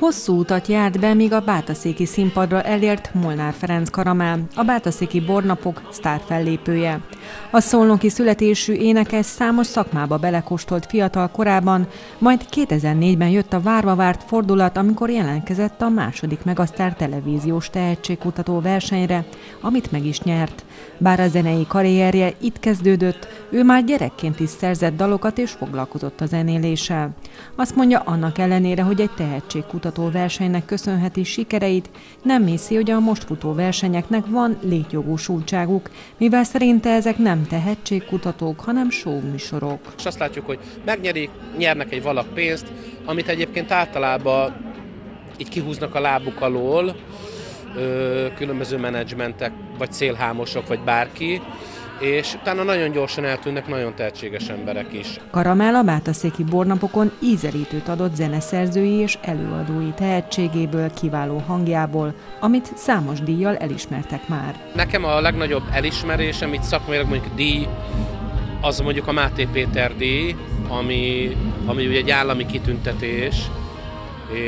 Hosszú utat járt be, míg a bátaszéki színpadra elért Molnár Ferenc Caramel, a bátaszéki bornapok sztárfellépője. A szolnoki születésű énekes számos szakmába belekóstolt fiatal korában, majd 2004-ben jött a várva várt fordulat, amikor jelentkezett a második Megasztár televíziós tehetségkutató versenyre, amit meg is nyert. Bár a zenei karrierje itt kezdődött, ő már gyerekként is szerzett dalokat és foglalkozott a zenéléssel. Azt mondja, annak ellenére, hogy egy tehetségkutató versenynek köszönheti sikereit, nem hiszi, hogy a most futó versenyeknek van létjogosultságuk, mivel szerinte ezek nem tehetségkutatók, hanem showműsorok. És azt látjuk, hogy megnyerik, nyernek egy valak pénzt, amit egyébként általában így kihúznak a lábuk alól, különböző menedzsmentek, vagy szélhámosok, vagy bárki, és utána nagyon gyorsan eltűnnek nagyon tehetséges emberek is. Caramel a bátaszéki bornapokon ízelítőt adott zeneszerzői és előadói tehetségéből, kiváló hangjából, amit számos díjjal elismertek már. Nekem a legnagyobb elismerésem, itt szakmailag mondjuk díj, az mondjuk a Máté Péter díj, ami ugye egy állami kitüntetés,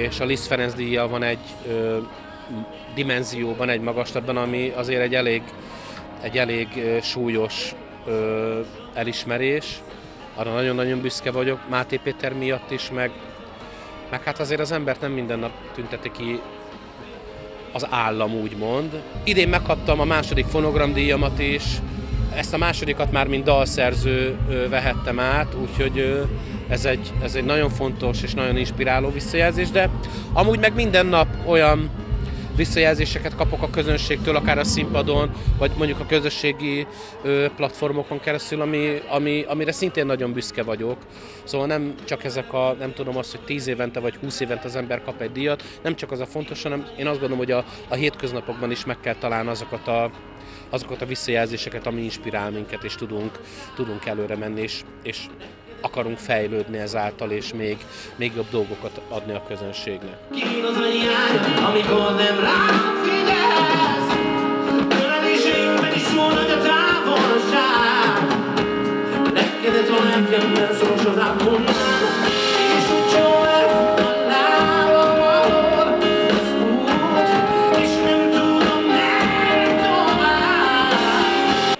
és a Liszt Ferenc díjjal van egy dimenzióban, egy magaslatban, ami azért egy elég súlyos elismerés. Arra nagyon-nagyon büszke vagyok, Máté Péter miatt is, meg hát azért az embert nem minden nap tünteti ki az állam, úgymond. Idén megkaptam a második fonogramdíjamat is, ezt a másodikat már mint dalszerző vehettem át, úgyhogy ez egy nagyon fontos és nagyon inspiráló visszajelzés, de amúgy meg minden nap olyan visszajelzéseket kapok a közönségtől, akár a színpadon, vagy mondjuk a közösségi platformokon keresztül, amire szintén nagyon büszke vagyok. Szóval nem csak ezek a, nem tudom azt, hogy 10 évente vagy 20 évente az ember kap egy díjat, nem csak az a fontos, hanem én azt gondolom, hogy a hétköznapokban is meg kell találni azokat a visszajelzéseket, ami inspirál minket, és tudunk előre menni, és akarunk fejlődni ezáltal, és még jobb dolgokat adni a közönségnek.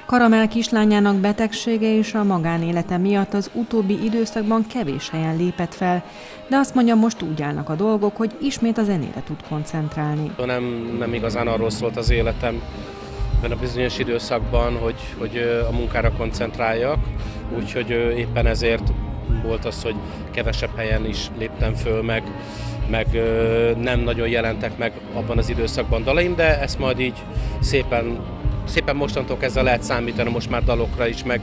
Caramel kislányának betegsége és a magánélete miatt az utóbbi időszakban kevés helyen lépett fel, de azt mondja, most úgy állnak a dolgok, hogy ismét a zenére tud koncentrálni. Nem igazán arról szólt az életem ebben a bizonyos időszakban, hogy a munkára koncentráljak, úgyhogy éppen ezért volt az, hogy kevesebb helyen is léptem föl, meg nem nagyon jelentek meg abban az időszakban dalaim, de ezt majd így szépen mostantól kezdve lehet számítani, most már dalokra is, meg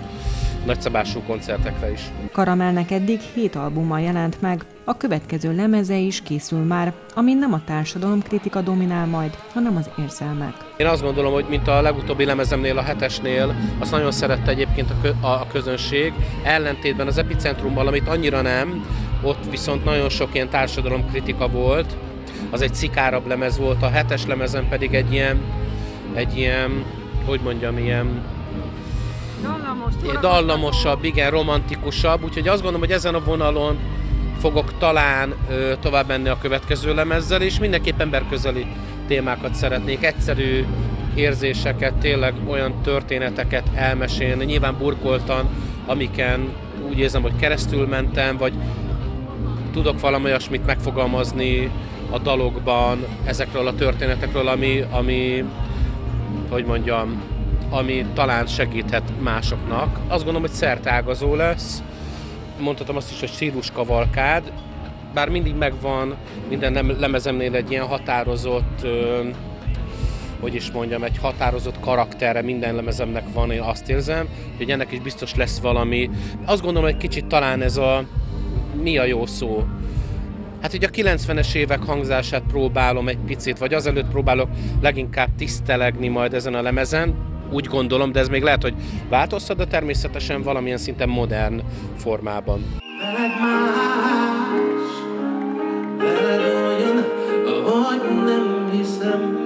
nagyszabású koncertekre is. Caramelnek eddig 7 albuma jelent meg, a következő lemeze is készül már, amin nem a társadalomkritika dominál majd, hanem az érzelmek. Én azt gondolom, hogy mint a legutóbbi lemezemnél, a 7-esnél, azt nagyon szerette egyébként a közönség, ellentétben az Epicentrumban, amit annyira nem, ott viszont nagyon sok ilyen társadalomkritika volt, az egy szikárabb lemez volt, a 7-es lemezen pedig egy ilyen, hogy mondjam, ilyen dallamosabb, igen, romantikusabb, úgyhogy azt gondolom, hogy ezen a vonalon fogok talán tovább menni a következő lemezzel, és mindenképp emberközeli témákat szeretnék, egyszerű érzéseket, tényleg olyan történeteket elmesélni, nyilván burkoltan, amiken úgy érzem, hogy keresztül mentem, vagy tudok valami olyasmit megfogalmazni a dalokban, ezekről a történetekről, ami talán segíthet másoknak. Azt gondolom, hogy szerteágazó lesz. Mondhatom azt is, hogy stíluskavalkád, bár mindig megvan minden lemezemnél egy ilyen határozott, egy határozott karaktere minden lemezemnek van, én azt érzem, hogy ennek is biztos lesz valami. Azt gondolom, hogy kicsit talán ez a mi a jó szó. Hát ugye a 90-es évek hangzását próbálom egy picit, vagy azelőtt próbálok leginkább tisztelegni majd ezen a lemezen, úgy gondolom, de ez még lehet, hogy változtat, de természetesen valamilyen szinten modern formában. szem.